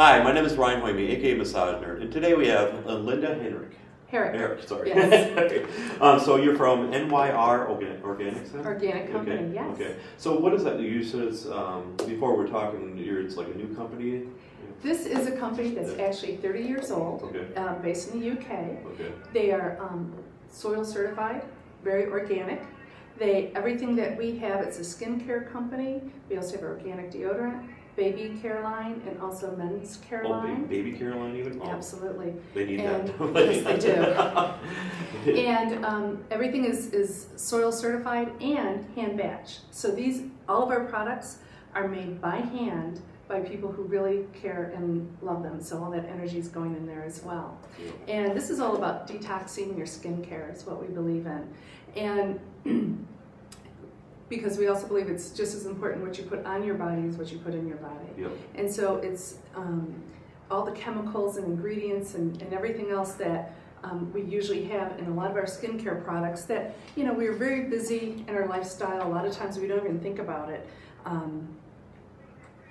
Hi, my name is Ryan Hoyme, aka Massage Nerd, and today we have Linda Herrick. Sorry. Yes. Okay. So you're from NYR Organic Company, okay. Yes. Okay. So what is that? You said it's, before we're talking, it's like a new company? This is a company that's actually 30 years old, okay. Based in the UK. Okay. They are soil certified, very organic. Everything that we have, it's a skincare company. We also have organic deodorant, baby care line, and also men's care line. Baby care line even? Oh, absolutely. They need that. Yes, they do. And everything is soil certified and hand batch. So all of our products are made by hand by people who really care and love them. So all that energy is going in there as well. Yeah. And this is all about detoxing your skincare is what we believe in. And because we also believe it's just as important what you put on your body as what you put in your body. Yep. And so it's all the chemicals and ingredients and everything else that we usually have in a lot of our skincare products that, you know, we're very busy in our lifestyle. A lot of times we don't even think about it,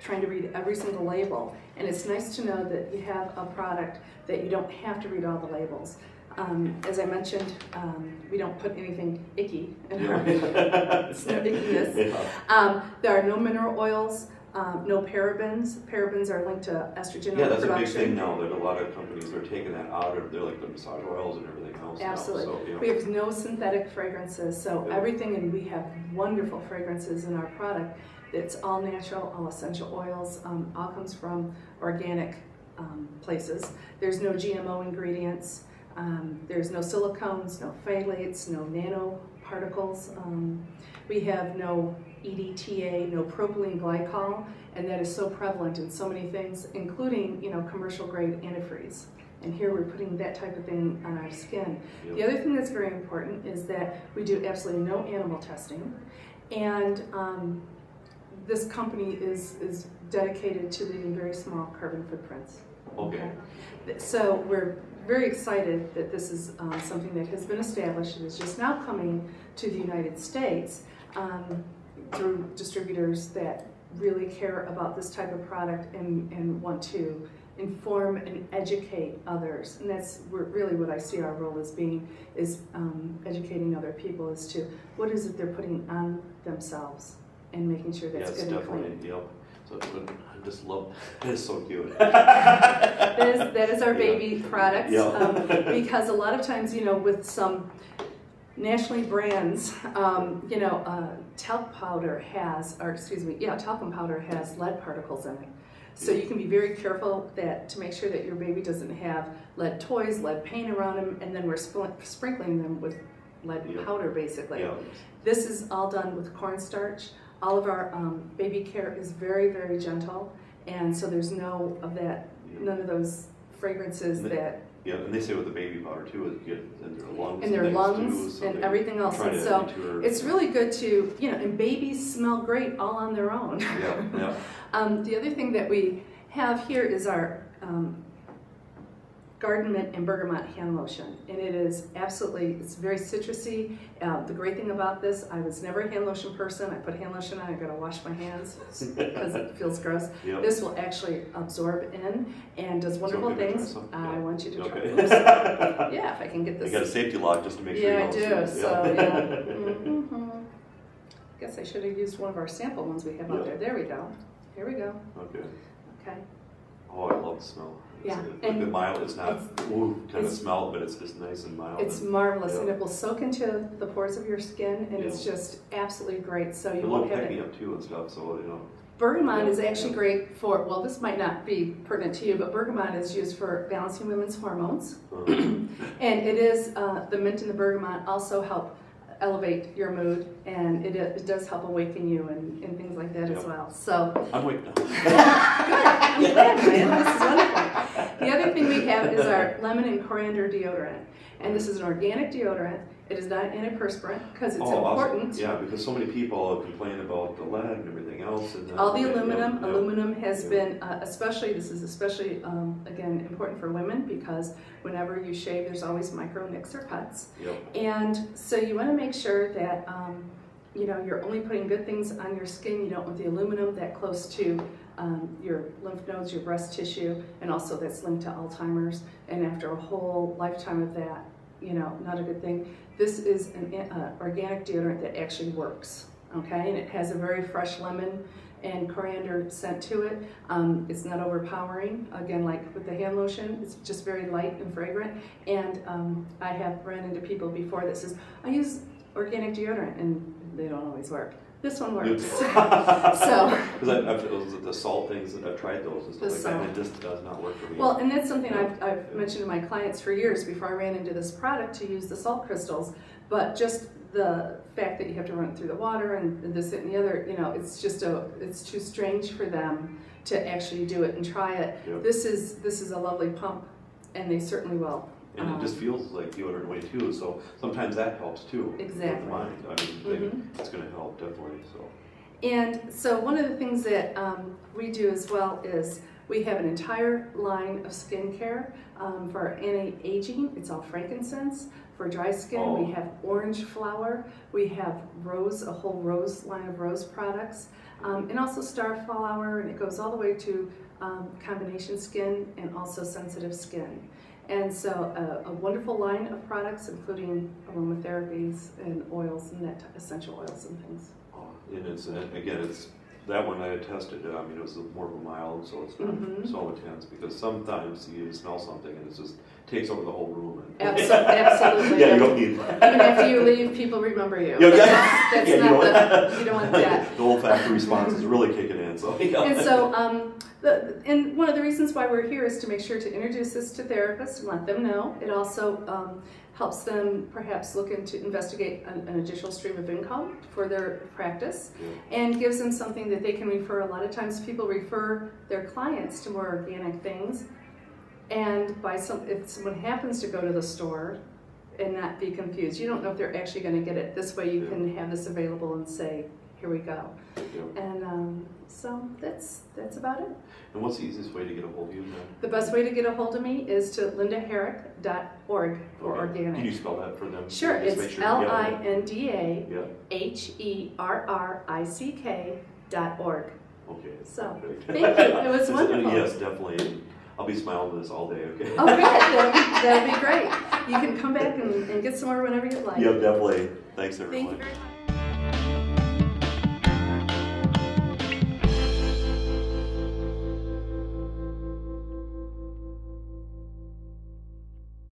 trying to read every single label. And it's nice to know that you have a product that you don't have to read all the labels. As I mentioned, we don't put anything icky in our it's no ickiness. Yeah. There are no mineral oils, no parabens. Parabens are linked to estrogen production. Yeah, that's a big thing now. That a lot of companies are taking that out of their like the massage oils and everything else. Absolutely. Now, so, yeah. We have no synthetic fragrances, so yeah. Everything, and we have wonderful fragrances in our product. It's all natural, all essential oils, all comes from organic places. There's no GMO ingredients. There's no silicones, no phthalates, no nanoparticles. We have no EDTA, no propylene glycol, and that is so prevalent in so many things, including, you know, commercial grade antifreeze. And here we're putting that type of thing on our skin. Yep. The other thing that's very important is that we do absolutely no animal testing, and this company is dedicated to leaving very small carbon footprints. Okay. So we're very excited that this is something that has been established and is just now coming to the United States through distributors that really care about this type of product and want to inform and educate others. And that's really what I see our role as being, is educating other people as to what is it they're putting on themselves and making sure that's good and clean. Definitely, yep. So I just love that. It's so cute. that is our baby products. Yeah. Because a lot of times, you know, with some nationally brands, you know, talcum powder has lead particles in it. So you can be very careful that to make sure that your baby doesn't have lead toys, lead paint around them, and then we're sprinkling them with lead powder basically. Yeah. This is all done with cornstarch. All of our baby care is very, very gentle, and so there's none of those fragrances that. Yeah, and they say with the baby powder too, is good in their lungs. In their lungs and everything else, and so it's really good to, you know. And babies smell great all on their own. Yeah, yeah. The other thing that we have here is our garden mint and bergamot hand lotion, and it is absolutely, it's very citrusy. The great thing about this, I was never a hand lotion person. I put hand lotion on, I gotta wash my hands because it feels gross. Yep. This will actually absorb in and does wonderful things. I want you to try. Yeah, if I can get this. You got a safety lock just to make sure. Yeah, I do. So yeah. Guess I should have used one of our sample ones we have out there. There we go. Here we go. Okay. Okay. Oh, I love the smell. Yeah, and the mild is not kind of smell, but it's just nice and mild. It's marvelous, and it will soak into the pores of your skin, and it's just absolutely great. So you won't have it up too and stuff. So you know, bergamot is actually great for. Well, this might not be pertinent to you, but bergamot is used for balancing women's hormones, and it is the mint and the bergamot also help elevate your mood, and it does help awaken you and things like that as well. So I'm awake now. Good. I'm glad, man. This is wonderful. The other thing we have is our lemon and coriander deodorant, and this is an organic deodorant. It is not antiperspirant because it's important. Awesome. Yeah, because so many people complain about the lead and everything else. And all the aluminum. Aluminum has been especially again important for women, because whenever you shave, there's always micro nicks or cuts, and so you want to make sure that you know, you're only putting good things on your skin. You don't want the aluminum that close to your lymph nodes, your breast tissue, and also that's linked to Alzheimer's. And after a whole lifetime of that, you know, not a good thing. This is an organic deodorant that actually works, okay? And it has a very fresh lemon and coriander scent to it. It's not overpowering, again, like with the hand lotion. It's just very light and fragrant. And I have run into people before that says, I use organic deodorant, and they don't always work. This one works. So, because the salt things, and I've tried those and stuff like that, and it just does not work for me. Well, and that's something I've mentioned to my clients for years before I ran into this product to use the salt crystals, but just the fact that you have to run it through the water and this, that, and the other, you know, it's just it's too strange for them to actually do it and try it. Yep. This is a lovely pump, and they certainly will. And it just feels like deodorant way too, so sometimes that helps too. Exactly. With the mind. I mean, it's going to help definitely. So. And so one of the things that we do as well is we have an entire line of skincare for anti-aging. It's all frankincense. For dry skin, we have orange flower. We have rose, a whole rose line of rose products, and also star flower, and it goes all the way to combination skin and also sensitive skin. And so a wonderful line of products, including aromatherapies and oils and essential oils and things. And it's, again, it's that one I had tested. I mean, it was more of a mild, so it's not so intense, because sometimes you smell something and it just takes over the whole room. And absolutely. Yeah, you don't need that. Even if you leave, people remember you. Yeah, that's you don't want that. The olfactory response is really kicking in. So. Yeah. And so, and one of the reasons why we're here is to make sure to introduce this to therapists and let them know. It also helps them perhaps look into investigate an additional stream of income for their practice, and gives them something that they can refer. A lot of times people refer their clients to more organic things, and if someone happens to go to the store and not be confused, you don't know if they're actually going to get it. This way you can have this available and say, here we go. And so that's about it. And what's the easiest way to get a hold of you? The best way to get a hold of me is to LindaHerrick.org for organic. Can you spell that for them? Sure, it's LindaHerrick.org. Okay. So, thank you. It was wonderful. Yes, definitely. I'll be smiling at this all day, okay? Oh, good. That'll be great. You can come back and get some more whenever you'd like. Yeah, definitely. Thanks, everyone. Thank you very much.